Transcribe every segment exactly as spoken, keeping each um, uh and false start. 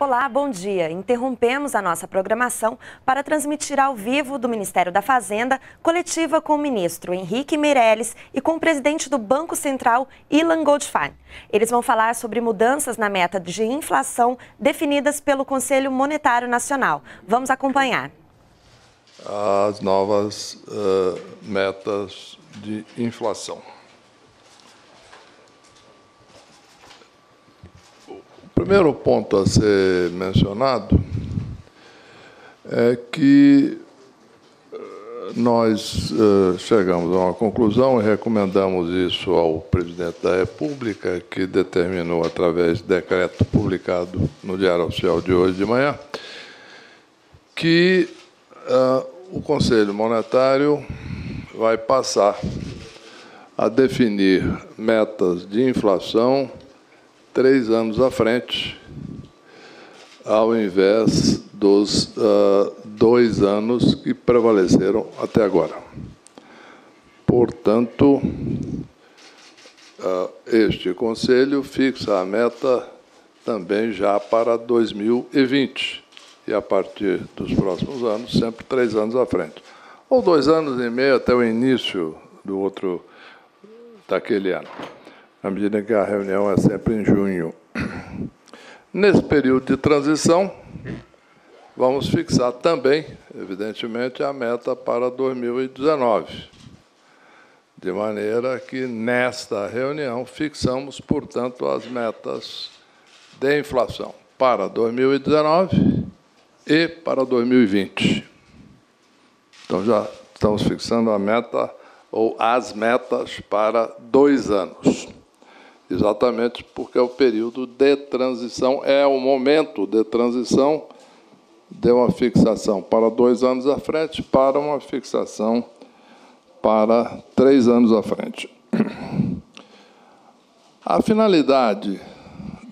Olá, bom dia. Interrompemos a nossa programação para transmitir ao vivo do Ministério da Fazenda coletiva com o ministro Henrique Meirelles e com o presidente do Banco Central, Ilan Goldfajn. Eles vão falar sobre mudanças na meta de inflação definidas pelo Conselho Monetário Nacional. Vamos acompanhar. As novas uh, metas de inflação. O primeiro ponto a ser mencionado é que nós chegamos a uma conclusão e recomendamos isso ao presidente da República, que determinou, através de decreto publicado no Diário Oficial de hoje de manhã, que o Conselho Monetário vai passar a definir metas de inflação três anos à frente, ao invés dos uh, dois anos que prevaleceram até agora. Portanto, uh, este Conselho fixa a meta também já para dois mil e vinte, e a partir dos próximos anos, sempre três anos à frente. Ou dois anos e meio até o início do outro, daquele ano, à medida que a reunião é sempre em junho. Nesse período de transição, vamos fixar também, evidentemente, a meta para dois mil e dezenove, de maneira que, nesta reunião, fixamos, portanto, as metas de inflação para dois mil e dezenove e para dois mil e vinte. Então, já estamos fixando a meta ou as metas para dois anos. Exatamente porque é o período de transição, é o momento de transição de uma fixação para dois anos à frente para uma fixação para três anos à frente. A finalidade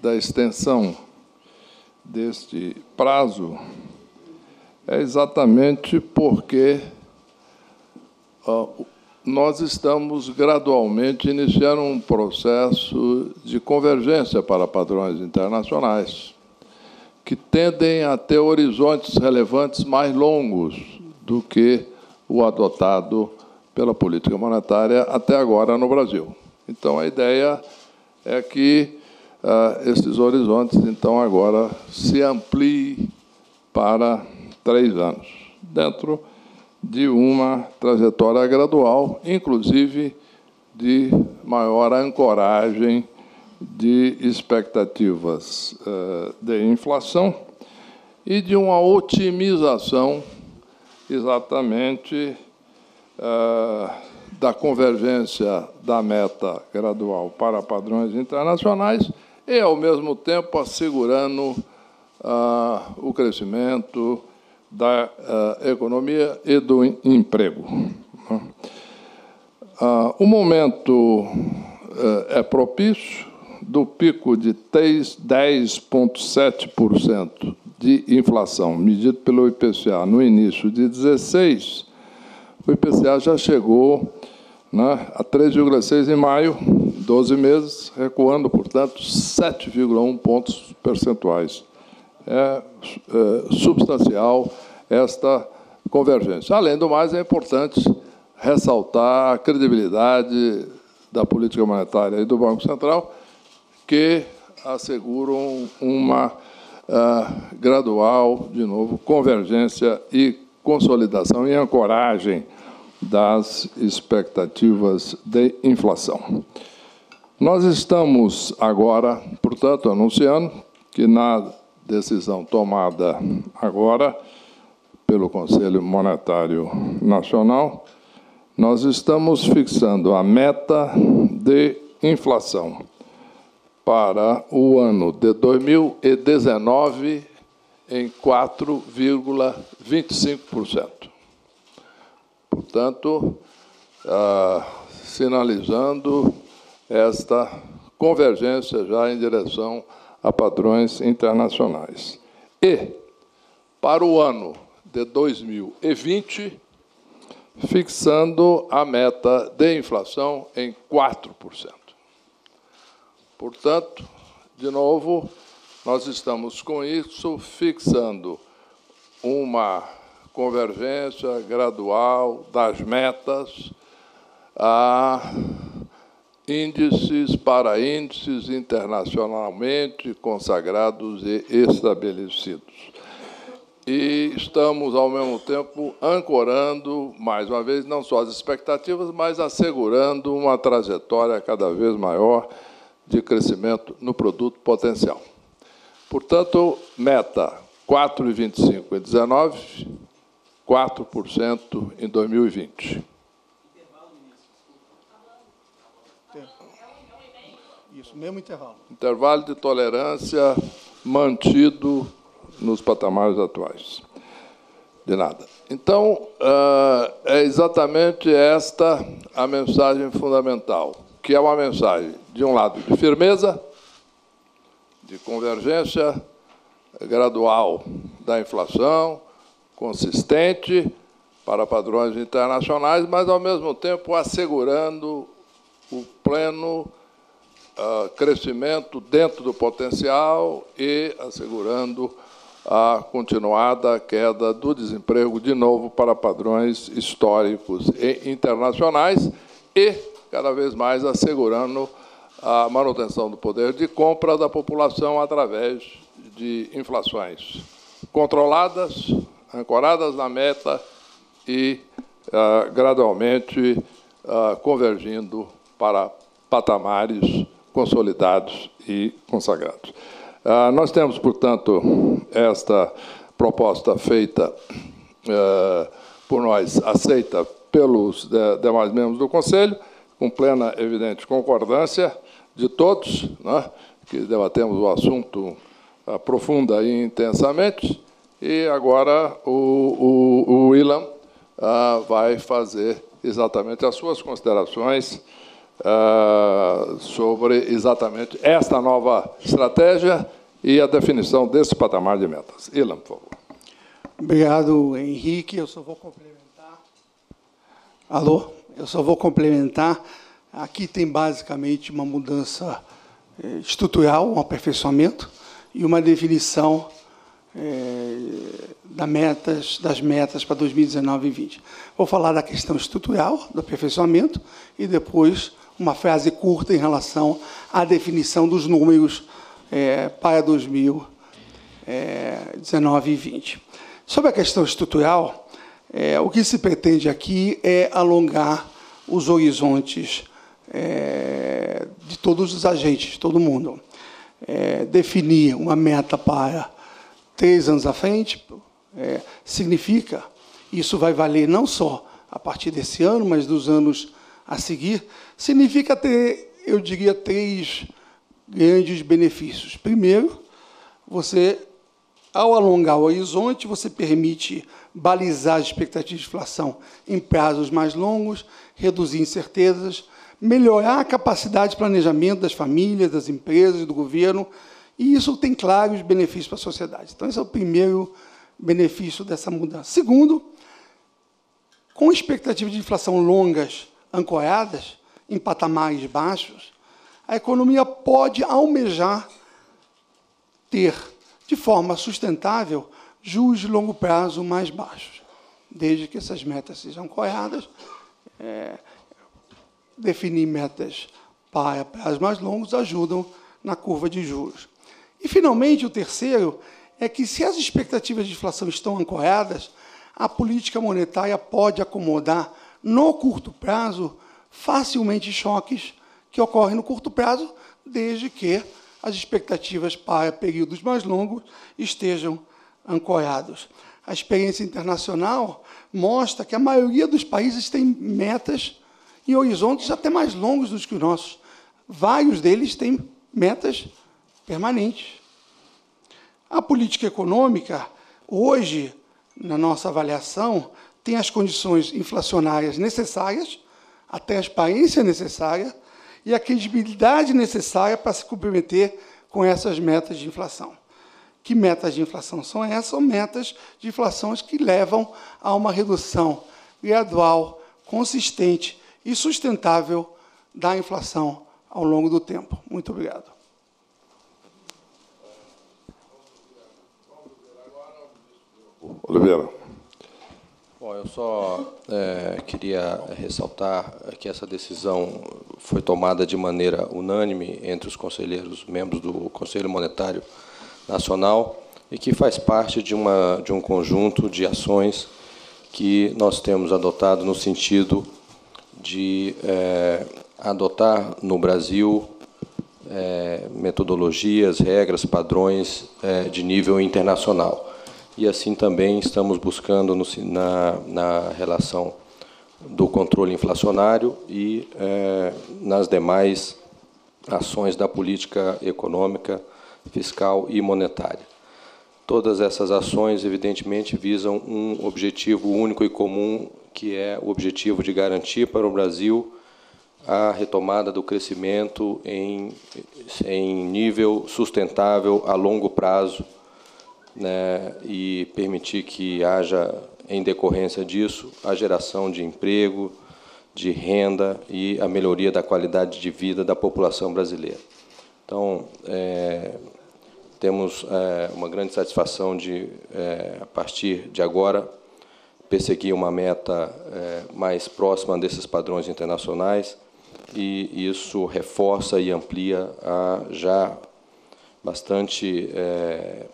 da extensão deste prazo é exatamente porque uh, nós estamos gradualmente iniciando um processo de convergência para padrões internacionais, que tendem a ter horizontes relevantes mais longos do que o adotado pela política monetária até agora no Brasil. Então, a ideia é que uh, esses horizontes, então, agora se ampliem para três anos, dentro de uma trajetória gradual, inclusive de maior ancoragem de expectativas de inflação e de uma otimização exatamente da convergência da meta gradual para padrões internacionais e, ao mesmo tempo, assegurando o crescimento da uh, economia e do emprego. Uh, o momento uh, é propício. Do pico de dez vírgula sete por cento de inflação, medido pelo I P C A no início de dezesseis, o I P C A já chegou, né, a três vírgula seis por cento em maio, doze meses, recuando, portanto, sete vírgula um pontos percentuais. É, é substancial esta convergência. Além do mais, é importante ressaltar a credibilidade da política monetária e do Banco Central, que asseguram uma uh, gradual, de novo, convergência e consolidação e ancoragem das expectativas de inflação. Nós estamos agora, portanto, anunciando que na decisão tomada agora pelo Conselho Monetário Nacional, nós estamos fixando a meta de inflação para o ano de dois mil e dezenove em quatro vírgula vinte e cinco por cento. Portanto, ah, sinalizando esta convergência já em direção a padrões internacionais. E, para o ano de dois mil e vinte, fixando a meta de inflação em quatro por cento. Portanto, de novo, nós estamos com isso fixando uma convergência gradual das metas a índices para índices internacionalmente consagrados e estabelecidos. E estamos, ao mesmo tempo, ancorando, mais uma vez, não só as expectativas, mas assegurando uma trajetória cada vez maior de crescimento no produto potencial. Portanto, meta quatro vírgula vinte e cinco por cento em dezenove, quatro por cento em dois mil e vinte. Isso, mesmo intervalo. Intervalo de tolerância mantido nos patamares atuais. De nada. Então, é exatamente esta a mensagem fundamental, que é uma mensagem, de um lado, de firmeza, de convergência gradual da inflação, consistente para padrões internacionais, mas, ao mesmo tempo, assegurando o pleno Uh, crescimento dentro do potencial e assegurando a continuada queda do desemprego, de novo, para padrões históricos e internacionais e, cada vez mais, assegurando a manutenção do poder de compra da população através de inflações controladas, ancoradas na meta e, uh, gradualmente, uh, convergindo para patamares consolidados e consagrados. Ah, nós temos, portanto, esta proposta feita eh, por nós, aceita pelos de, demais membros do Conselho, com plena, evidente concordância de todos, né, que debatemos o assunto ah, profunda e intensamente, e agora o, o, o Ilan ah, vai fazer exatamente as suas considerações Uh, sobre exatamente esta nova estratégia e a definição desse patamar de metas. Ilan, por favor. Obrigado, Henrique. Eu só vou complementar. Alô? Eu só vou complementar. Aqui tem basicamente uma mudança eh, estrutural, um aperfeiçoamento e uma definição eh, da metas, das metas para dois mil e dezenove e vinte. Vou falar da questão estrutural, do aperfeiçoamento, e depois uma frase curta em relação à definição dos números é, para dois mil e dezenove e vinte. Sobre a questão estrutural, é, o que se pretende aqui é alongar os horizontes é, de todos os agentes, de todo mundo. É, definir uma meta para três anos à frente é, significa, isso vai valer não só a partir desse ano, mas dos anos a seguir, significa ter, eu diria, três grandes benefícios. Primeiro, você, ao alongar o horizonte, você permite balizar as expectativas de inflação em prazos mais longos, reduzir incertezas, melhorar a capacidade de planejamento das famílias, das empresas, do governo, e isso tem claros benefícios para a sociedade. Então, esse é o primeiro benefício dessa mudança. Segundo, com expectativas de inflação longas, ancoradas em patamares baixos, a economia pode almejar ter, de forma sustentável, juros de longo prazo mais baixos, desde que essas metas sejam ancoradas. É, definir metas para prazos mais longos ajudam na curva de juros. E, finalmente, o terceiro é que, se as expectativas de inflação estão ancoradas, a política monetária pode acomodar no curto prazo, facilmente choques que ocorrem no curto prazo, desde que as expectativas para períodos mais longos estejam ancorados. A experiência internacional mostra que a maioria dos países tem metas e horizontes até mais longos do que os nossos. Vários deles têm metas permanentes. A política econômica, hoje, na nossa avaliação, tem as condições inflacionárias necessárias, a transparência necessária e a credibilidade necessária para se comprometer com essas metas de inflação. Que metas de inflação são essas? São metas de inflação que levam a uma redução gradual, consistente e sustentável da inflação ao longo do tempo. Muito obrigado. Oliveira. Bom, eu só é, queria ressaltar que essa decisão foi tomada de maneira unânime entre os conselheiros, membros do Conselho Monetário Nacional, e que faz parte de, uma, de um conjunto de ações que nós temos adotado no sentido de é, adotar no Brasil é, metodologias, regras, padrões é, de nível internacional. E assim também estamos buscando no, na, na relação do controle inflacionário e é, nas demais ações da política econômica, fiscal e monetária. Todas essas ações, evidentemente, visam um objetivo único e comum, que é o objetivo de garantir para o Brasil a retomada do crescimento em, em nível sustentável a longo prazo, né, e permitir que haja, em decorrência disso, a geração de emprego, de renda e a melhoria da qualidade de vida da população brasileira. Então, é, temos é, uma grande satisfação de, é, a partir de agora, perseguir uma meta é, mais próxima desses padrões internacionais, e isso reforça e amplia a já bastante é,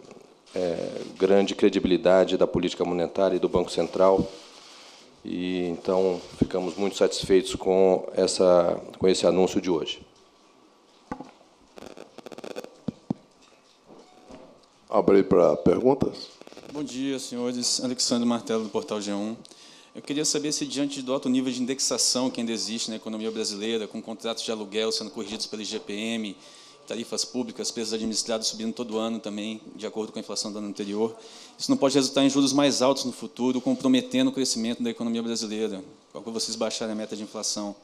é, grande credibilidade da política monetária e do Banco Central. E então, ficamos muito satisfeitos com, essa, com esse anúncio de hoje. Abrir para perguntas. Bom dia, senhores. Alexandre Martelo, do Portal G um. Eu queria saber se, diante do alto nível de indexação que ainda existe na economia brasileira, com contratos de aluguel sendo corrigidos pelo I G P M, tarifas públicas, preços administrados subindo todo ano também, de acordo com a inflação do ano anterior, isso não pode resultar em juros mais altos no futuro, comprometendo o crescimento da economia brasileira, quando vocês baixarem a meta de inflação.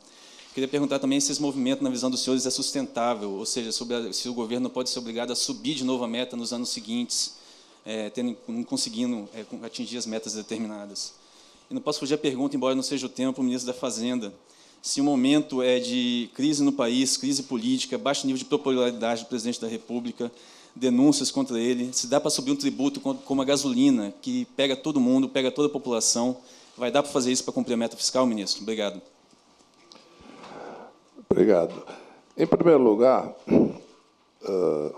Queria perguntar também se esse movimento, na visão dos senhores, é sustentável, ou seja, se o governo pode ser obrigado a subir de novo a meta nos anos seguintes, é, tendo, não conseguindo é, atingir as metas determinadas. E não posso fugir à pergunta, embora não seja o tempo, o ministro da Fazenda, se o momento é de crise no país, crise política, baixo nível de popularidade do presidente da República, denúncias contra ele, se dá para subir um tributo como a gasolina, que pega todo mundo, pega toda a população, vai dar para fazer isso para cumprir a meta fiscal, ministro? Obrigado. Obrigado. Em primeiro lugar,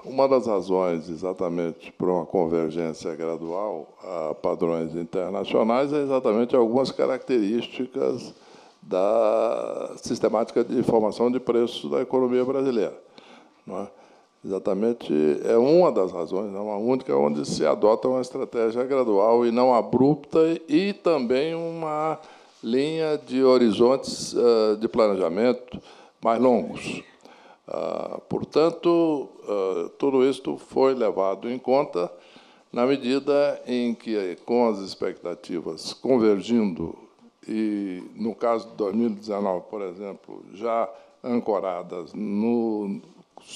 uma das razões exatamente para uma convergência gradual a padrões internacionais é exatamente algumas características da sistemática de formação de preços da economia brasileira. Não é? Exatamente, é uma das razões, não a única, onde se adota uma estratégia gradual e não abrupta, e também uma linha de horizontes de planejamento mais longos. Ah, portanto, ah, tudo isto foi levado em conta na medida em que, com as expectativas convergindo, e, no caso de dois mil e dezenove, por exemplo, já ancoradas nos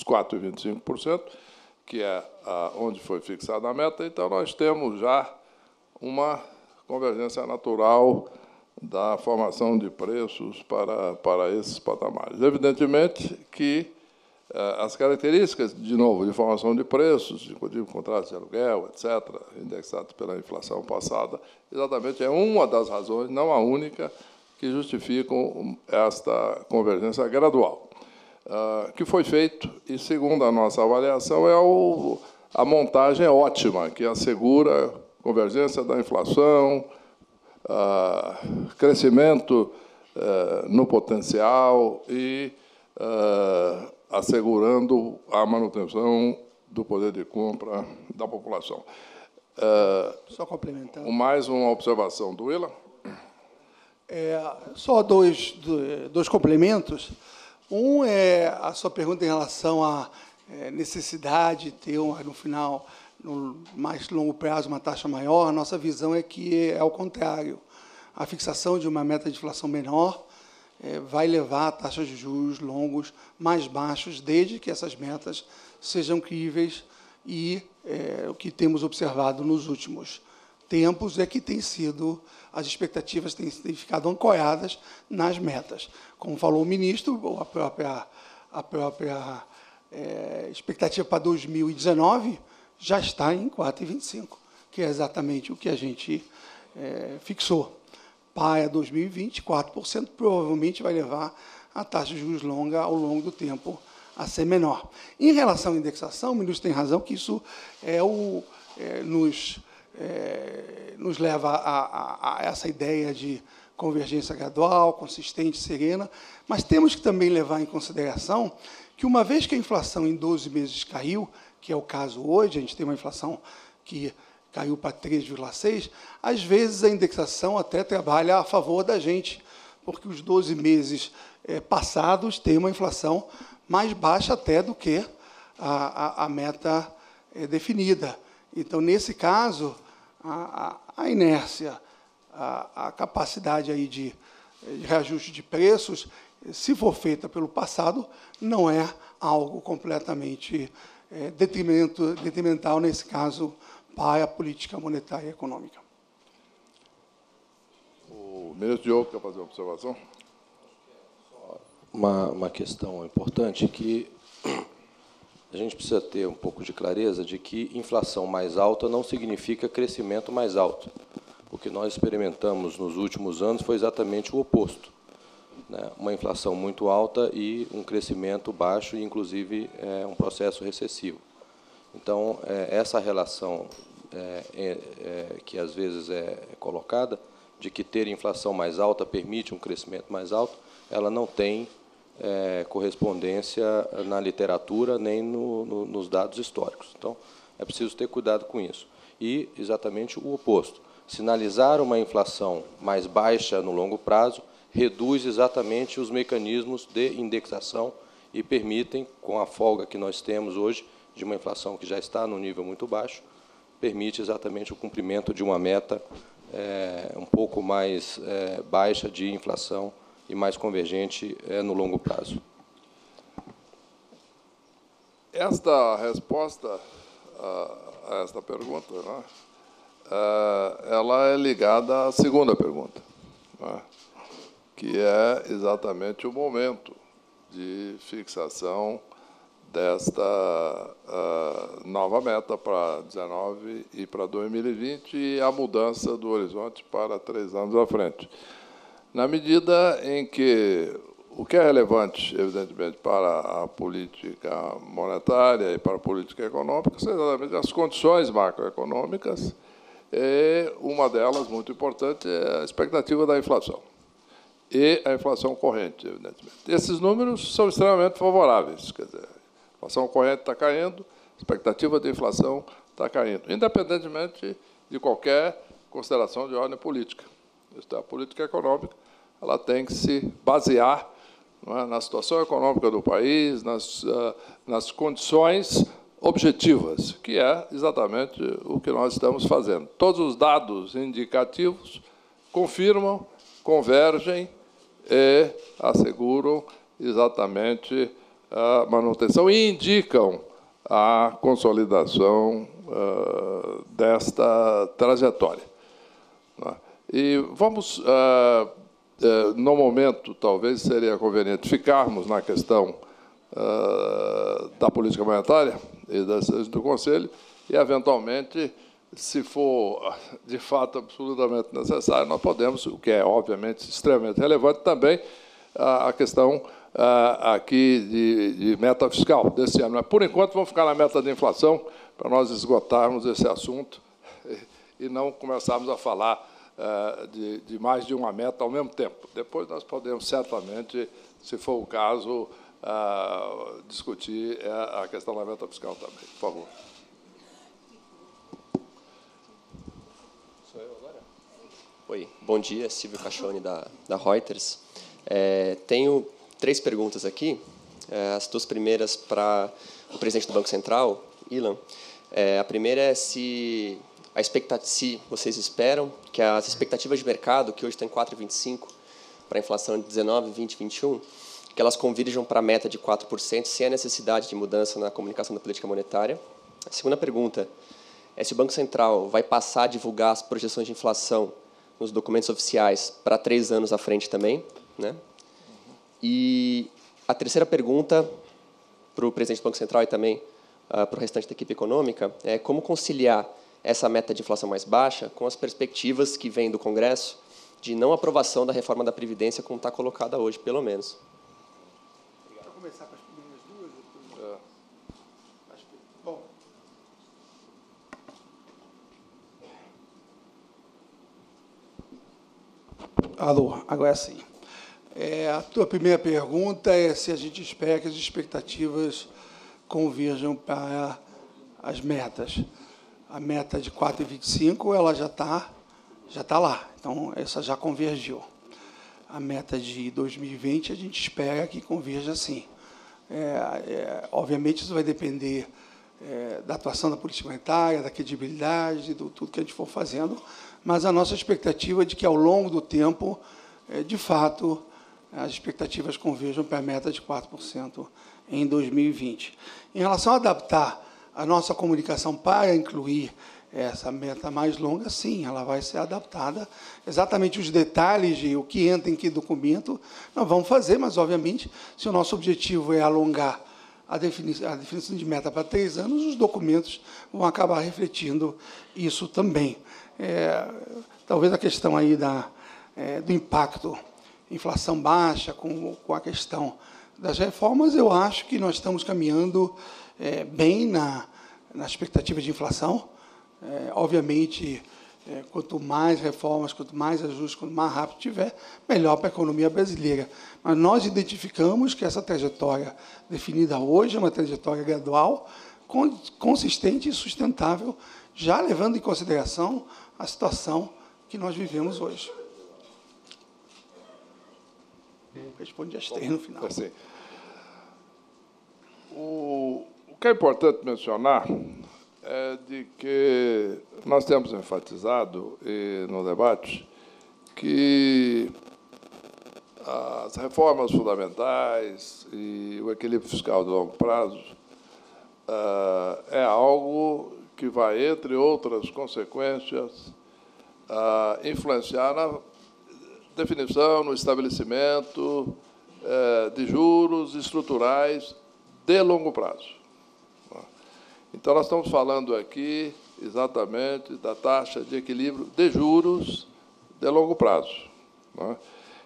quatro vírgula vinte e cinco por cento, que é a, onde foi fixada a meta, então nós temos já uma convergência natural da formação de preços para, para esses patamares. Evidentemente que eh, as características, de novo, de formação de preços, inclusive contratos de aluguel, etcétera, indexados pela inflação passada, exatamente é uma das razões, não a única, que justificam esta convergência gradual, ah, que foi feito, e, segundo a nossa avaliação, é o, a montagem ótima, que assegura convergência da inflação, Uh, crescimento uh, no potencial e uh, assegurando a manutenção do poder de compra da população. Uh, só complementando. Mais uma observação do Ilan. É, só dois, dois complementos. Um é a sua pergunta em relação à necessidade de ter, no final, no mais longo prazo, uma taxa maior. Nossa visão é que é ao contrário. A fixação de uma meta de inflação menor é, vai levar a taxas de juros longos mais baixos, desde que essas metas sejam críveis, e é, o que temos observado nos últimos tempos é que tem sido, as expectativas têm, têm ficado ancoradas nas metas. Como falou o ministro, a própria, a própria é, expectativa para dois mil e dezenove já está em quatro vírgula vinte e cinco, que é exatamente o que a gente é, fixou. Para dois mil e vinte, quatro por cento provavelmente vai levar a taxa de juros longa ao longo do tempo a ser menor. Em relação à indexação, o ministro tem razão que isso é o, é, nos, é, nos leva a, a, a essa ideia de convergência gradual, consistente, serena, mas temos que também levar em consideração que, uma vez que a inflação em doze meses caiu, que é o caso hoje, a gente tem uma inflação que caiu para três vírgula seis, às vezes a indexação até trabalha a favor da gente, porque os doze meses é, passados têm uma inflação mais baixa até do que a, a, a meta é, definida. Então, nesse caso, a, a, a inércia, a, a capacidade aí de, de reajuste de preços, se for feita pelo passado, não é algo completamente é, detrimento, detrimental, nesse caso, para a política monetária e econômica. O ministro Diogo quer fazer uma observação? Uma, uma questão importante que a gente precisa ter um pouco de clareza de que inflação mais alta não significa crescimento mais alto. O que nós experimentamos nos últimos anos foi exatamente o oposto. Né? Uma inflação muito alta e um crescimento baixo, e, inclusive, é, um processo recessivo. Então, é, essa relação é, é, é, que, às vezes, é colocada, de que ter inflação mais alta permite um crescimento mais alto, ela não tem É, correspondência na literatura nem no, no, nos dados históricos. Então, é preciso ter cuidado com isso. E exatamente o oposto. Sinalizar uma inflação mais baixa no longo prazo reduz exatamente os mecanismos de indexação e permitem, com a folga que nós temos hoje, de uma inflação que já está num nível muito baixo, permite exatamente o cumprimento de uma meta é, um pouco mais é, baixa de inflação e mais convergente é, no longo prazo. Esta resposta a esta pergunta, né, ela é ligada à segunda pergunta, né, que é exatamente o momento de fixação desta uh, nova meta para dezenove e para dois mil e vinte e a mudança do horizonte para três anos à frente. Na medida em que o que é relevante, evidentemente, para a política monetária e para a política econômica são exatamente as condições macroeconômicas, e uma delas, muito importante, é a expectativa da inflação e a inflação corrente, evidentemente. Esses números são extremamente favoráveis, quer dizer, a inflação corrente está caindo, a expectativa de inflação está caindo, independentemente de qualquer consideração de ordem política. A política econômica ela tem que se basear, não é, na situação econômica do país, nas, uh, nas condições objetivas, que é exatamente o que nós estamos fazendo. Todos os dados indicativos confirmam, convergem e asseguram exatamente a manutenção e indicam a consolidação uh, desta trajetória. Não é? E vamos, ah, no momento, talvez seria conveniente ficarmos na questão ah, da política monetária e do Conselho, e, eventualmente, se for de fato absolutamente necessário, nós podemos, o que é, obviamente, extremamente relevante, também a questão ah, aqui de, de meta fiscal desse ano. Mas, por enquanto, vamos ficar na meta de inflação, para nós esgotarmos esse assunto e não começarmos a falar De, de mais de uma meta ao mesmo tempo. Depois nós podemos, certamente, se for o caso, uh, discutir a questão da meta fiscal também. Por favor. Sou eu agora? Oi, bom dia, Silvio Cachone, da, da Reuters. É, tenho três perguntas aqui. É, as duas primeiras para o presidente do Banco Central, Ilan. É, a primeira é se... A expectativa, se vocês esperam que as expectativas de mercado, que hoje estão em quatro vírgula vinte e cinco por cento, para a inflação de dezenove, vinte, vinte e um, que elas convirjam para a meta de quatro por cento, sem a necessidade de mudança na comunicação da política monetária. A segunda pergunta é se o Banco Central vai passar a divulgar as projeções de inflação nos documentos oficiais para três anos à frente também, né? E a terceira pergunta, para o presidente do Banco Central e também uh, para o restante da equipe econômica, é como conciliar essa meta de inflação mais baixa com as perspectivas que vêm do Congresso de não aprovação da reforma da Previdência como está colocada hoje, pelo menos. Para começar com as primeiras duas, depois... é. Bom. Alô, agora sim. É, a tua primeira pergunta é se a gente espera que as expectativas converjam para as metas. A meta de quatro vírgula vinte e cinco, ela já está já tá lá, então essa já convergiu. A meta de dois mil e vinte, a gente espera que converja sim. É, é, obviamente, isso vai depender é, da atuação da política monetária, da credibilidade, do tudo que a gente for fazendo, mas a nossa expectativa é de que, ao longo do tempo, é, de fato, as expectativas converjam para a meta de quatro por cento em dois mil e vinte. Em relação a adaptar a nossa comunicação para incluir essa meta mais longa, sim, ela vai ser adaptada. Exatamente os detalhes de o que entra em que documento, nós vamos fazer, mas, obviamente, se o nosso objetivo é alongar a definição, a definição de meta para três anos, os documentos vão acabar refletindo isso também. É, talvez a questão aí da, é, do impacto inflação baixa, com, com a questão das reformas, eu acho que nós estamos caminhando é, bem na, na expectativa de inflação. É, obviamente, é, quanto mais reformas, quanto mais ajustes, quanto mais rápido tiver, melhor para a economia brasileira. Mas nós identificamos que essa trajetória definida hoje é uma trajetória gradual, consistente e sustentável, já levando em consideração a situação que nós vivemos hoje. Responde as três no final. Assim, o, o que é importante mencionar é de que nós temos enfatizado no debate que as reformas fundamentais e o equilíbrio fiscal de longo prazo é algo que vai, entre outras consequências, influenciar na definição, no estabelecimento eh, de juros estruturais de longo prazo. Então, nós estamos falando aqui exatamente da taxa de equilíbrio de juros de longo prazo.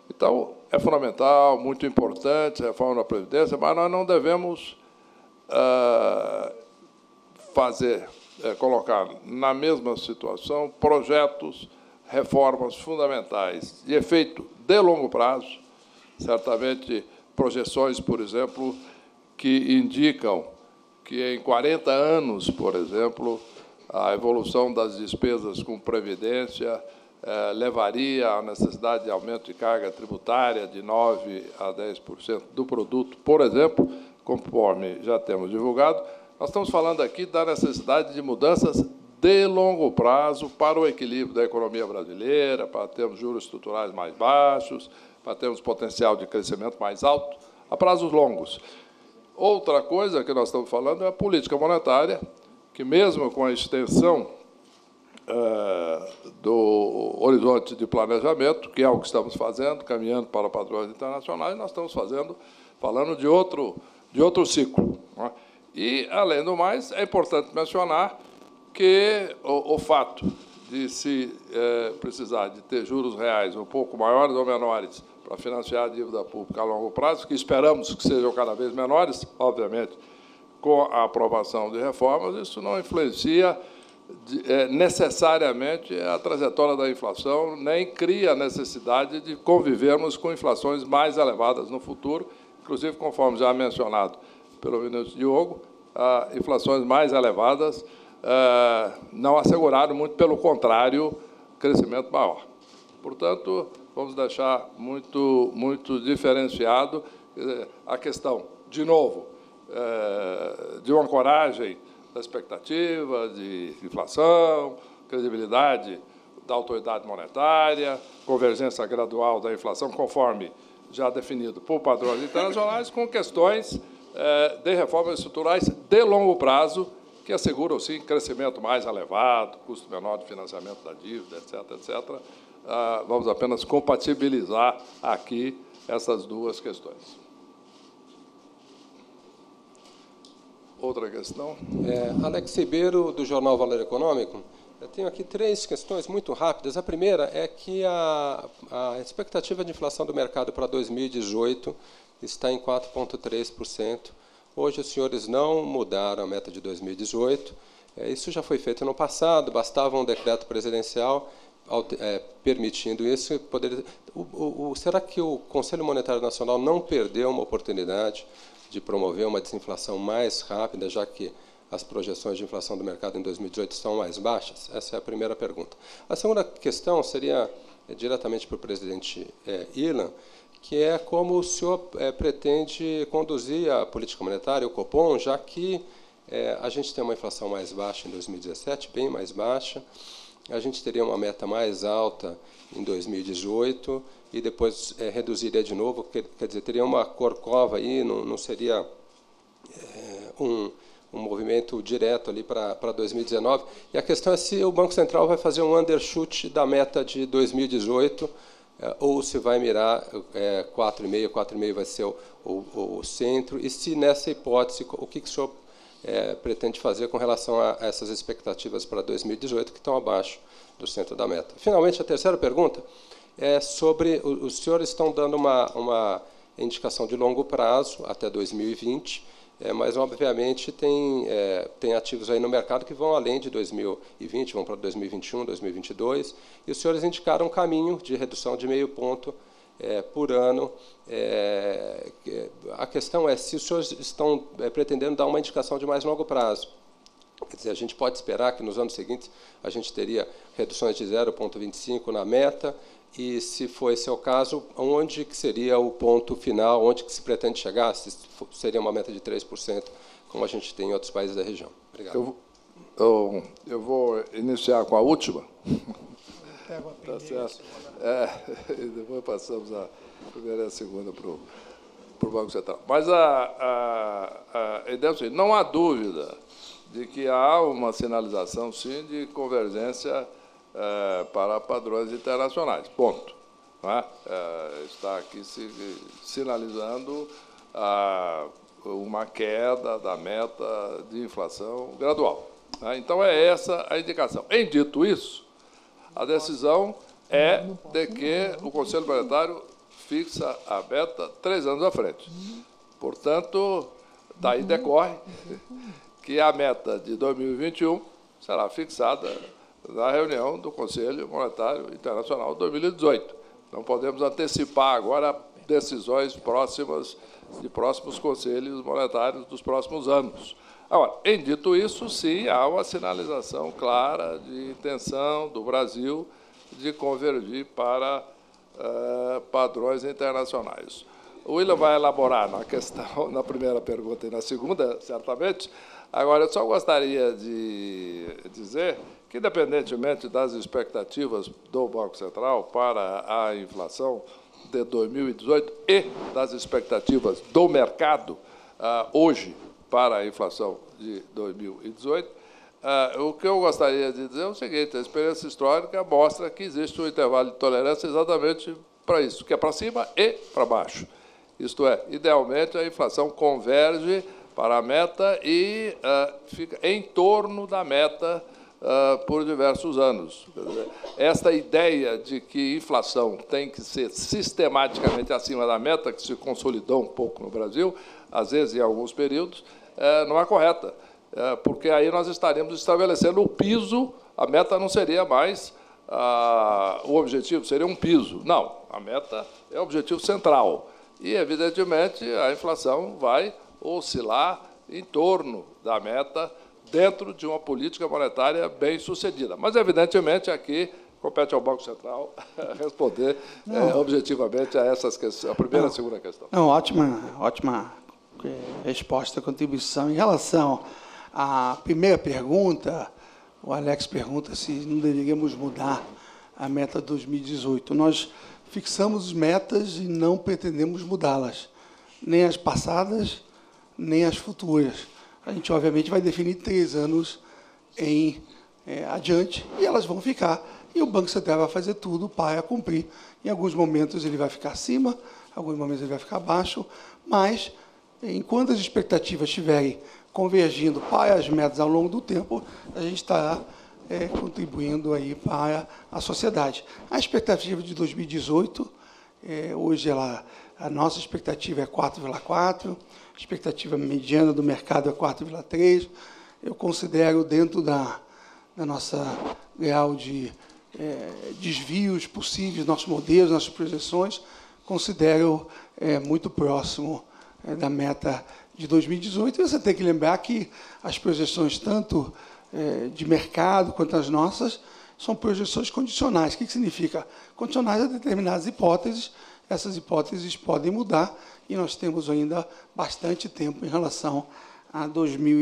Então, é fundamental, muito importante a reforma da Previdência, mas nós não devemos eh, fazer, eh, colocar na mesma situação projetos, reformas fundamentais de efeito de longo prazo, certamente projeções, por exemplo, que indicam que em quarenta anos, por exemplo, a evolução das despesas com previdência eh, levaria à necessidade de aumento de carga tributária de nove a dez por cento do produto, por exemplo, conforme já temos divulgado. Nós estamos falando aqui da necessidade de mudanças de longo prazo para o equilíbrio da economia brasileira, para termos juros estruturais mais baixos, para termos potencial de crescimento mais alto, a prazos longos. Outra coisa que nós estamos falando é a política monetária, que mesmo com a extensão eh, do horizonte de planejamento, que é o que estamos fazendo, caminhando para padrões internacionais, nós estamos fazendo, falando de outro, de outro ciclo. Não é? E, além do mais, é importante mencionar que o, o fato de se eh, precisar de ter juros reais um pouco maiores ou menores para financiar a dívida pública a longo prazo, que esperamos que sejam cada vez menores, obviamente, com a aprovação de reformas, isso não influencia de, eh, necessariamente a trajetória da inflação, nem cria a necessidade de convivermos com inflações mais elevadas no futuro, inclusive, conforme já mencionado pelo ministro Diogo, a inflações mais elevadas Uh, não asseguraram, muito pelo contrário, crescimento maior. Portanto, vamos deixar muito, muito diferenciado a questão, de novo, uh, de uma ancoragem da expectativa de inflação, credibilidade da autoridade monetária, convergência gradual da inflação, conforme já definido por padrões internacionais, com questões uh, de reformas estruturais de longo prazo, que asseguram, sim, crescimento mais elevado, custo menor de financiamento da dívida, etcétera, etcétera. Vamos apenas compatibilizar aqui essas duas questões. Outra questão? É, Alex Ribeiro, do jornal Valor Econômico. Eu tenho aqui três questões muito rápidas. A primeira é que a, a expectativa de inflação do mercado para dois mil e dezoito está em quatro vírgula três por cento. Hoje os senhores não mudaram a meta de dois mil e dezoito. É, isso já foi feito no passado, bastava um decreto presidencial é, permitindo isso. Poderia, o, o, o, será que o Conselho Monetário Nacional não perdeu uma oportunidade de promover uma desinflação mais rápida, já que as projeções de inflação do mercado em dois mil e dezoito são mais baixas? Essa é a primeira pergunta. A segunda questão seria é, diretamente para o presidente é, Ilan, que é como o senhor é, pretende conduzir a política monetária, o COPOM, já que é, a gente tem uma inflação mais baixa em dois mil e dezessete, bem mais baixa, a gente teria uma meta mais alta em dois mil e dezoito e depois é, reduziria de novo, quer, quer dizer, teria uma corcova aí, não, não seria é, um... um movimento direto ali para dois mil e dezenove. E a questão é se o Banco Central vai fazer um undershoot da meta de dois mil e dezoito eh, ou se vai mirar eh, quatro vírgula cinco, quatro vírgula cinco vai ser o, o, o centro, e se nessa hipótese, o que, que o senhor eh, pretende fazer com relação a essas expectativas para dois mil e dezoito que estão abaixo do centro da meta. Finalmente, a terceira pergunta é sobre, o, os senhores estão dando uma, uma indicação de longo prazo até dois mil e vinte, É, mas, obviamente, tem, é, tem ativos aí no mercado que vão além de dois mil e vinte, vão para dois mil e vinte e um, dois mil e vinte e dois, e os senhores indicaram um caminho de redução de meio ponto é, por ano. É, a questão é se os senhores estão é, pretendendo dar uma indicação de mais longo prazo. Quer dizer, a gente pode esperar que nos anos seguintes a gente teria reduções de zero vírgula vinte e cinco na meta, e, se for esse o caso, onde que seria o ponto final, onde que se pretende chegar? Se seria uma meta de três por cento, como a gente tem em outros países da região? Obrigado. Eu, eu, eu vou iniciar com a última. Pego a primeira, tá certo. É, e depois passamos a primeira e a segunda para o, para o Banco Central. Mas a, a, a ideia é assim, não há dúvida de que há uma sinalização, sim, de convergência É, para padrões internacionais, ponto. Não é? É, está aqui se, sinalizando a, uma queda da meta de inflação gradual. É? Então, é essa a indicação. Em dito isso, a decisão é de que o Conselho Monetário fixa a meta três anos à frente. Portanto, daí decorre que a meta de dois mil e vinte e um será fixada na reunião do Conselho Monetário Internacional dois mil e dezoito. Não podemos antecipar agora decisões próximas de próximos conselhos monetários dos próximos anos. Agora, em dito isso, sim, há uma sinalização clara de intenção do Brasil de convergir para uh, padrões internacionais. O Ilan vai elaborar na questão, na primeira pergunta e na segunda, certamente. Agora, eu só gostaria de dizer que, independentemente das expectativas do Banco Central para a inflação de dois mil e dezoito e das expectativas do mercado ah, hoje para a inflação de dois mil e dezoito, ah, o que eu gostaria de dizer é o seguinte: a experiência histórica mostra que existe um intervalo de tolerância exatamente para isso, que é para cima e para baixo. Isto é, idealmente, a inflação converge para a meta e ah, fica em torno da meta Uh, por diversos anos. Esta ideia de que inflação tem que ser sistematicamente acima da meta, que se consolidou um pouco no Brasil, às vezes em alguns períodos, uh, não é correta, uh, porque aí nós estaremos estabelecendo o piso, a meta não seria mais uh, o objetivo, seria um piso. Não, a meta é o objetivo central. E, evidentemente, a inflação vai oscilar em torno da meta, dentro de uma política monetária bem-sucedida. Mas, evidentemente, aqui compete ao Banco Central responder é, objetivamente a essas questões, a primeira e a segunda questão. Não, ótima, ótima resposta, contribuição. Em relação à primeira pergunta, o Alex pergunta se não deveríamos mudar a meta dois mil e dezoito. Nós fixamos metas e não pretendemos mudá-las, nem as passadas, nem as futuras. A gente, obviamente, vai definir três anos em é, adiante, e elas vão ficar. E o Banco Central vai fazer tudo para cumprir. Em alguns momentos ele vai ficar acima, em alguns momentos ele vai ficar abaixo, mas, enquanto as expectativas estiverem convergindo para as metas ao longo do tempo, a gente estará é, contribuindo aí para a sociedade. A expectativa de dois mil e dezoito, é, hoje ela, a nossa expectativa é quatro vírgula quatro, a expectativa mediana do mercado é quatro vírgula três. Eu considero dentro da, da nossa grau de é, desvios possíveis, nossos modelos, nossas projeções, considero é, muito próximo é, da meta de dois mil e dezoito. E você tem que lembrar que as projeções tanto é, de mercado quanto as nossas são projeções condicionais. O que, que significa? Condicionais a determinadas hipóteses. Essas hipóteses podem mudar e nós temos ainda bastante tempo em relação a dois mil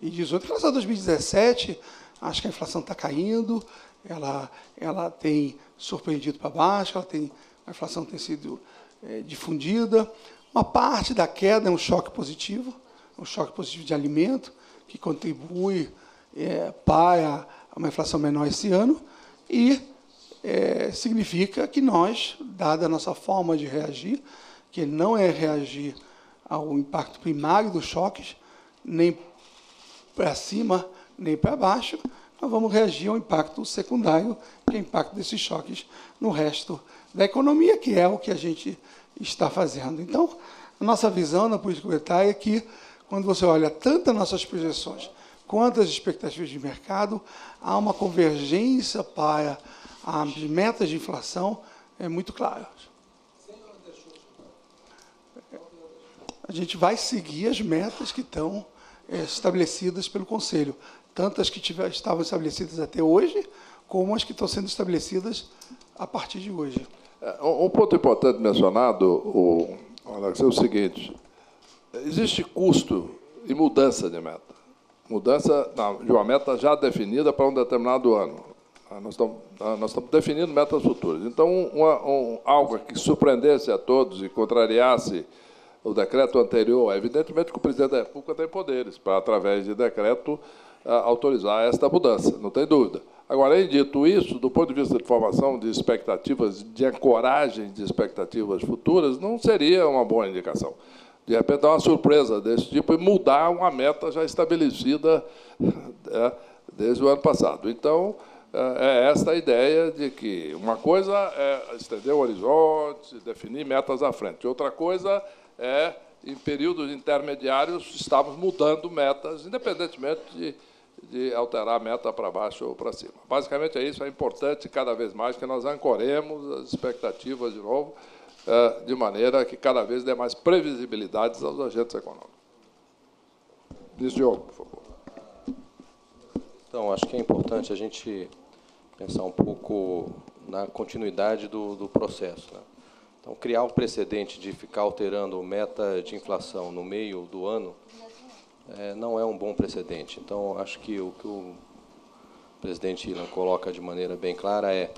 e dezoito. Em relação a dois mil e dezessete, acho que a inflação está caindo, ela, ela tem surpreendido para baixo, ela tem, a inflação tem sido é, difundida. Uma parte da queda é um choque positivo, um choque positivo de alimento, que contribui é, para uma inflação menor esse ano, e é, significa que nós, dada a nossa forma de reagir, que não é reagir ao impacto primário dos choques, nem para cima, nem para baixo, nós vamos reagir ao impacto secundário, que é o impacto desses choques no resto da economia, que é o que a gente está fazendo. Então, a nossa visão na política monetária é que, quando você olha tanto as nossas projeções quanto as expectativas de mercado, há uma convergência para as metas de inflação é muito clara. A gente vai seguir as metas que estão é, estabelecidas pelo Conselho, tanto as que tiver, estavam estabelecidas até hoje, como as que estão sendo estabelecidas a partir de hoje. Um ponto importante mencionado, o, Alex, é o seguinte: existe custo e mudança de meta, mudança de uma meta já definida para um determinado ano. Nós estamos, nós estamos definindo metas futuras. Então, uma, um, algo que surpreendesse a todos e contrariasse o decreto anterior, evidentemente que o presidente da República tem poderes para, através de decreto, autorizar esta mudança, não tem dúvida. Agora, em dito isso, do ponto de vista de formação de expectativas, de ancoragem de expectativas futuras, não seria uma boa indicação. De repente, é uma surpresa desse tipo e mudar uma meta já estabelecida é, desde o ano passado. Então, é esta a ideia de que uma coisa é estender o horizonte, definir metas à frente, outra coisa é, em períodos intermediários, estamos mudando metas, independentemente de, de alterar a meta para baixo ou para cima. Basicamente é isso, é importante cada vez mais que nós ancoremos as expectativas de novo, de maneira que cada vez dê mais previsibilidades aos agentes econômicos. Diz Diogo, por favor. Então, acho que é importante a gente pensar um pouco na continuidade do, do processo, né? Então, criar um precedente de ficar alterando meta de inflação no meio do ano é, não é um bom precedente. Então, acho que o que o presidente Ilan coloca de maneira bem clara é,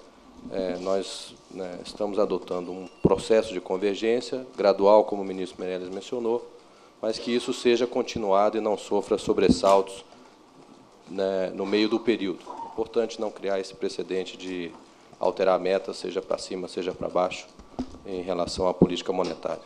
é nós né, estamos adotando um processo de convergência gradual, como o ministro Meirelles mencionou, mas que isso seja continuado e não sofra sobressaltos né, no meio do período. É importante não criar esse precedente de alterar a meta, seja para cima, seja para baixo, em relação à política monetária.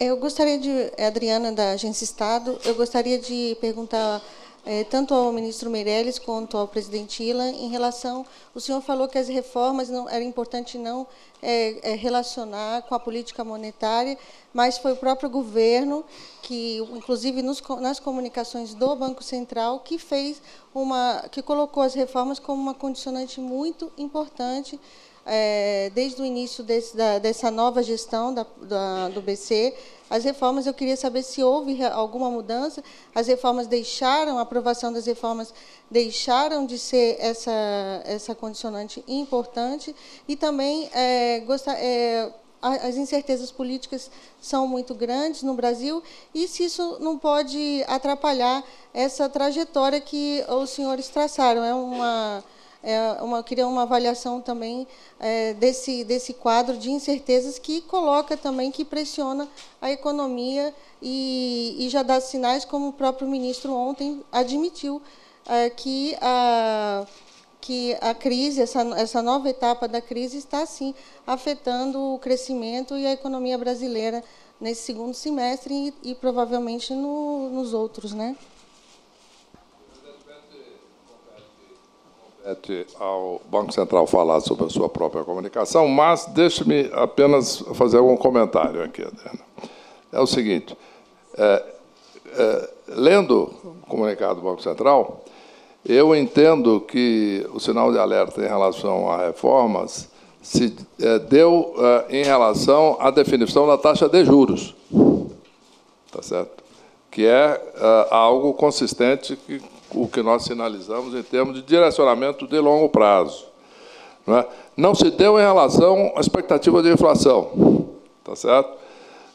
Eu gostaria de, Adriana, da Agência Estado, eu gostaria de perguntar eh, tanto ao ministro Meirelles quanto ao presidente Ilan, em relação, o senhor falou que as reformas, não, era importante não eh, relacionar com a política monetária, mas foi o próprio governo, que inclusive nos, nas comunicações do Banco Central, que fez uma, que colocou as reformas como uma condicionante muito importante, desde o início desse, da, dessa nova gestão da, da, do B C, as reformas, eu queria saber se houve alguma mudança, as reformas deixaram, a aprovação das reformas deixaram de ser essa, essa condicionante importante, e também é, gostar, é, as incertezas políticas são muito grandes no Brasil, e se isso não pode atrapalhar essa trajetória que os senhores traçaram, é uma... É uma, eu queria uma avaliação também é, desse, desse quadro de incertezas que coloca também, que pressiona a economia e, e já dá sinais, como o próprio ministro ontem admitiu, é, que, a, que a crise, essa, essa nova etapa da crise está, sim, afetando o crescimento e a economia brasileira nesse segundo semestre e, e provavelmente no, nos outros, né? Ao Banco Central falar sobre a sua própria comunicação, mas deixe-me apenas fazer algum comentário aqui. É o seguinte, é, é, lendo o comunicado do Banco Central, eu entendo que o sinal de alerta em relação a reformas se é, deu é, em relação à definição da taxa de juros, tá certo? Que é, é algo consistente que o que nós sinalizamos em termos de direcionamento de longo prazo. Não é? Não se deu em relação à expectativa de inflação. Tá certo?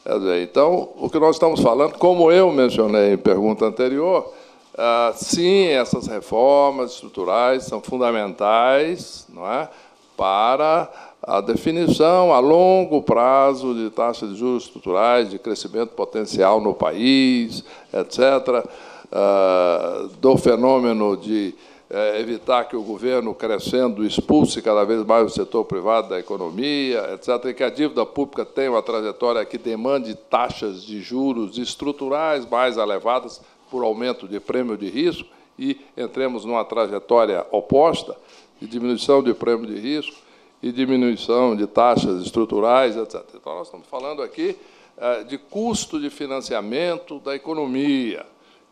Quer dizer, então, o que nós estamos falando, como eu mencionei em pergunta anterior, ah, sim, essas reformas estruturais são fundamentais, não é, para a definição a longo prazo de taxas de juros estruturais, de crescimento potencial no país, etcétera, Uh, do fenômeno de uh, evitar que o governo, crescendo, expulse cada vez mais o setor privado da economia, etcétera, e que a dívida pública tenha uma trajetória que demande taxas de juros estruturais mais elevadas por aumento de prêmio de risco, e entremos numa trajetória oposta de diminuição de prêmio de risco e diminuição de taxas estruturais, etcétera. Então, nós estamos falando aqui uh, de custo de financiamento da economia,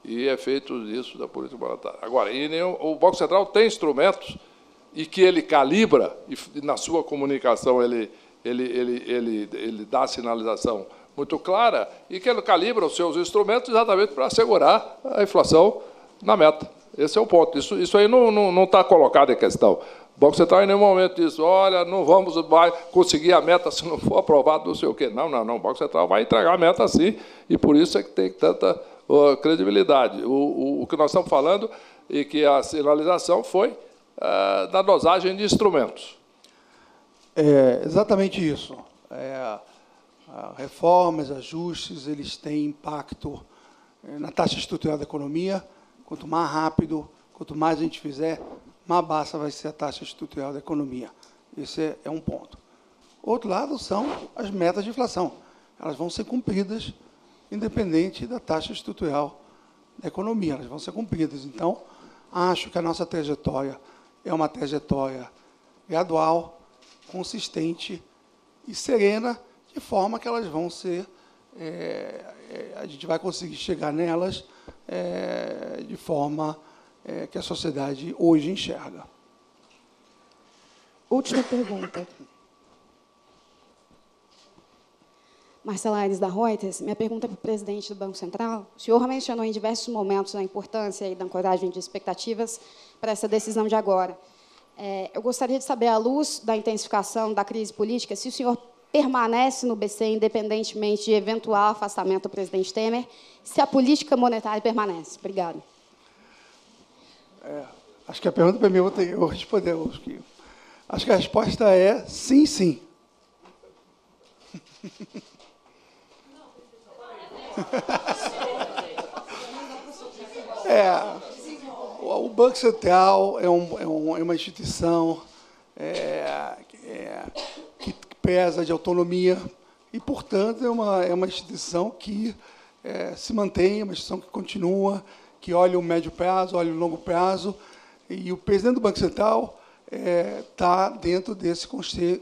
e efeitos disso da política monetária. Agora, o Banco Central tem instrumentos e que ele calibra, e na sua comunicação ele, ele, ele, ele, ele dá sinalização muito clara, e que ele calibra os seus instrumentos exatamente para assegurar a inflação na meta. Esse é o ponto. Isso, isso aí não, não, não está colocado em questão. O Banco Central em nenhum momento diz, olha, não vamos conseguir a meta se não for aprovado, não sei o quê. Não, não, não. O Banco Central vai entregar a meta sim, e por isso é que tem tanta... Uh, credibilidade. O, o, o que nós estamos falando e que a sinalização foi uh, da dosagem de instrumentos. É exatamente isso. É, reformas, ajustes, eles têm impacto na taxa estrutural da economia. Quanto mais rápido, quanto mais a gente fizer, mais baixa vai ser a taxa estrutural da economia. Esse é, é um ponto. Outro lado são as metas de inflação. Elas vão ser cumpridas independente da taxa estrutural da economia, elas vão ser cumpridas. Então, acho que a nossa trajetória é uma trajetória gradual, consistente e serena, de forma que elas vão ser... É, a gente vai conseguir chegar nelas é, de forma é, que a sociedade hoje enxerga. Última pergunta. Marcela Aires, da Reuters. Minha pergunta é para o presidente do Banco Central. O senhor mencionou em diversos momentos a importância e da ancoragem de expectativas para essa decisão de agora. É, eu gostaria de saber, à luz da intensificação da crise política, se o senhor permanece no B C, independentemente de eventual afastamento do presidente Temer, se a política monetária permanece. Obrigado. É, acho que a pergunta para mim, eu vou responder. Acho que, acho que a resposta é sim, sim. É, o Banco Central é, um, é, um, é uma instituição é, é, que pesa de autonomia e, portanto, é uma, é uma instituição que é, se mantém, é uma instituição que continua, que olha o médio prazo, olha o longo prazo, e o presidente do Banco Central está é, dentro desse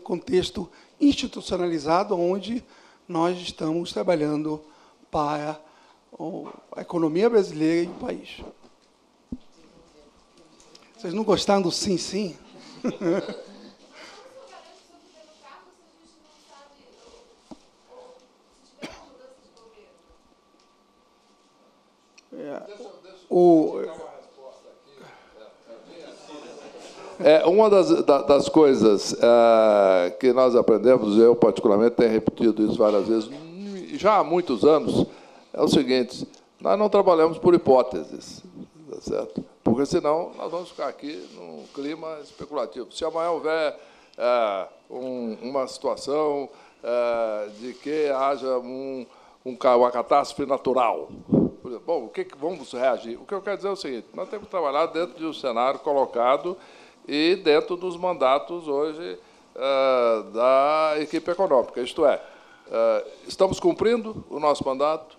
contexto institucionalizado onde nós estamos trabalhando para a economia brasileira e o país. Vocês não gostaram do sim, sim? O... É, uma das, da, das coisas é, que nós aprendemos, eu particularmente tenho repetido isso várias vezes, já há muitos anos, é o seguinte, nós não trabalhamos por hipóteses, tá certo? Porque, senão, nós vamos ficar aqui num clima especulativo. Se amanhã houver é, um, uma situação é, de que haja um, um, uma catástrofe natural, por exemplo, bom, o que, que vamos reagir? O que eu quero dizer é o seguinte, nós temos que trabalhar dentro de um cenário colocado e dentro dos mandatos hoje é, da equipe econômica, isto é, é, estamos cumprindo o nosso mandato,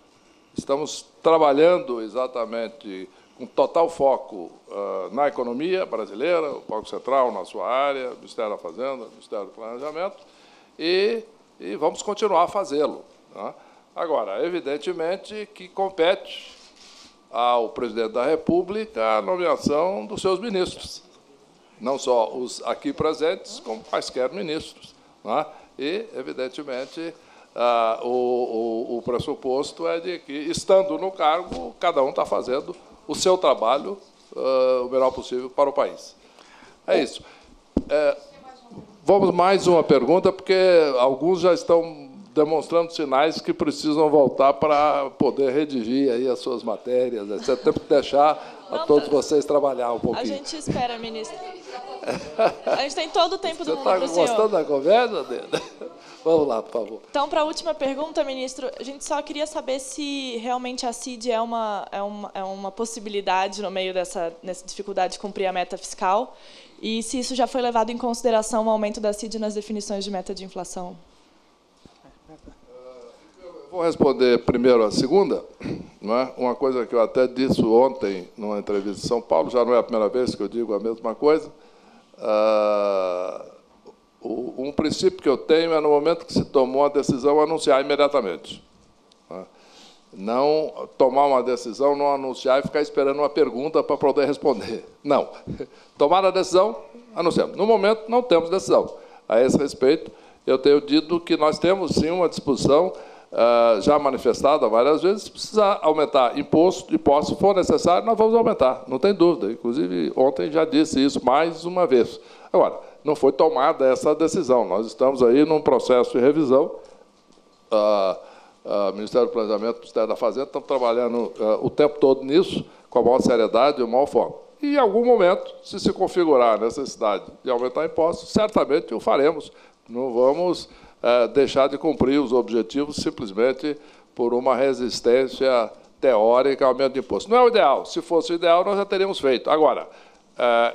estamos trabalhando exatamente com total foco uh, na economia brasileira, o Banco Central na sua área, o Ministério da Fazenda, o Ministério do Planejamento, e, e vamos continuar a fazê-lo. Né? Agora, evidentemente que compete ao presidente da República a nomeação dos seus ministros, não só os aqui presentes, como quaisquer ministros. Né? E, evidentemente, ah, o, o, o pressuposto é de que, estando no cargo, cada um está fazendo o seu trabalho uh, o melhor possível para o país. É isso. É, vamos mais uma pergunta, porque alguns já estão demonstrando sinais que precisam voltar para poder redigir aí as suas matérias, etcétera. Tem que deixar a todos vocês trabalhar um pouquinho. A gente espera, ministro. A gente tem todo o tempo do mundo para o senhor. Você está gostando da conversa dele? Vamos lá, por favor. Então, para a última pergunta, ministro, a gente só queria saber se realmente a C I D é uma, é uma, é uma possibilidade no meio dessa, dessa dificuldade de cumprir a meta fiscal e se isso já foi levado em consideração o aumento da C I D nas definições de meta de inflação. Vou responder primeiro a segunda, não é? Uma coisa que eu até disse ontem numa entrevista de São Paulo, já não é a primeira vez que eu digo a mesma coisa. Uh, um princípio que eu tenho é, no momento que se tomou a decisão, anunciar imediatamente. Não é? Não tomar uma decisão, não anunciar e ficar esperando uma pergunta para poder responder. Não. Tomar a decisão, anunciamos. No momento, não temos decisão. A esse respeito, eu tenho dito que nós temos, sim, uma discussão Uh, já manifestada várias vezes, se precisar aumentar imposto, imposto for necessário, nós vamos aumentar, não tem dúvida. Inclusive, ontem já disse isso mais uma vez. Agora, não foi tomada essa decisão. Nós estamos aí num processo de revisão. Uh, uh, Ministério do Planejamento, Ministério da Fazenda, estamos trabalhando uh, o tempo todo nisso, com a maior seriedade e o maior foco. E, em algum momento, se se configurar a necessidade de aumentar impostos, certamente o faremos. Não vamos deixar de cumprir os objetivos simplesmente por uma resistência teórica ao aumento de imposto. Não é o ideal. Se fosse o ideal, nós já teríamos feito. Agora,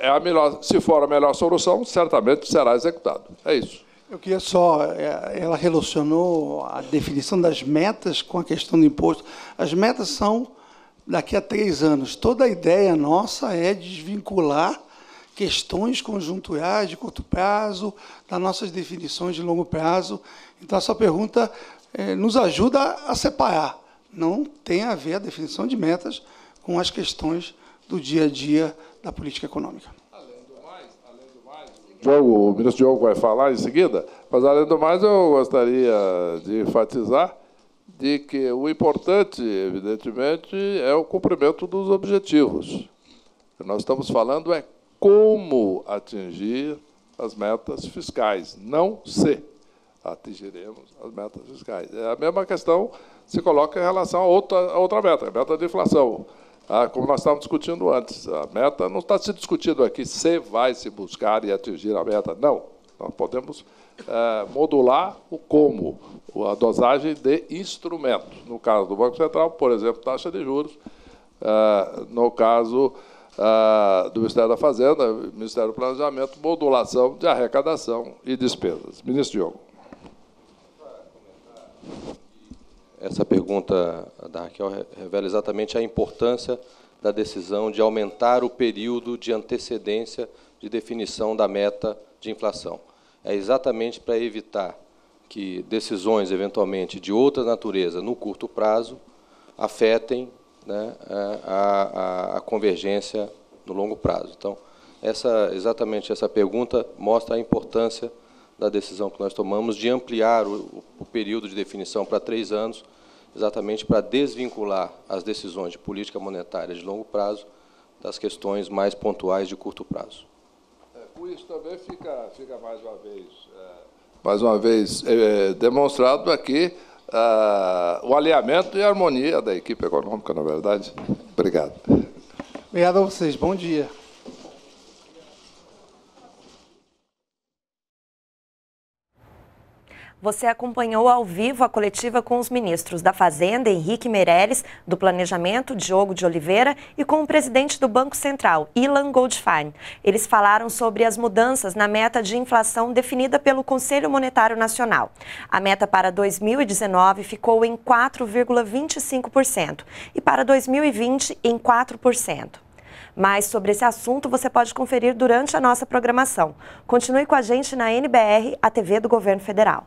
é a melhor, se for a melhor solução, certamente será executado. É isso. Eu queria só... Ela relacionou a definição das metas com a questão do imposto. As metas são daqui a três anos. Toda a ideia nossa é desvincular questões conjunturais de curto prazo, das nossas definições de longo prazo. Então, a sua pergunta eh, nos ajuda a separar. Não tem a ver a definição de metas com as questões do dia a dia da política econômica. Além do mais, além do mais o, Diogo, o ministro Diogo vai falar em seguida, mas, além do mais, eu gostaria de enfatizar de que o importante, evidentemente, é o cumprimento dos objetivos. O que nós estamos falando é como atingir as metas fiscais, não se atingiremos as metas fiscais. É a mesma questão se coloca em relação a outra, a outra meta, a meta de inflação, ah, como nós estávamos discutindo antes. A meta não está se discutindo aqui se vai se buscar e atingir a meta, não. Nós podemos é, modular o como, a dosagem de instrumentos. No caso do Banco Central, por exemplo, taxa de juros, é, no caso... Uh, do Ministério da Fazenda, Ministério do Planejamento, modulação de arrecadação e despesas. Ministro Diogo. Essa pergunta da Raquel revela exatamente a importância da decisão de aumentar o período de antecedência de definição da meta de inflação. É exatamente para evitar que decisões, eventualmente, de outra natureza, no curto prazo, afetem, né, a, a, a convergência no longo prazo. Então, essa, exatamente essa pergunta mostra a importância da decisão que nós tomamos de ampliar o, o período de definição para três anos, exatamente para desvincular as decisões de política monetária de longo prazo das questões mais pontuais de curto prazo. É, com isso também fica, fica mais uma vez, é, mais uma vez é, demonstrado aqui Uh, o alinhamento e a harmonia da equipe econômica, na verdade. Obrigado. Obrigado a vocês. Bom dia. Você acompanhou ao vivo a coletiva com os ministros da Fazenda, Henrique Meirelles, do Planejamento, Dyogo Oliveira, e com o presidente do Banco Central, Ilan Goldfajn. Eles falaram sobre as mudanças na meta de inflação definida pelo Conselho Monetário Nacional. A meta para dois mil e dezenove ficou em quatro vírgula vinte e cinco por cento e para dois mil e vinte em quatro por cento. Mais sobre esse assunto você pode conferir durante a nossa programação. Continue com a gente na N B R, a T V do Governo Federal.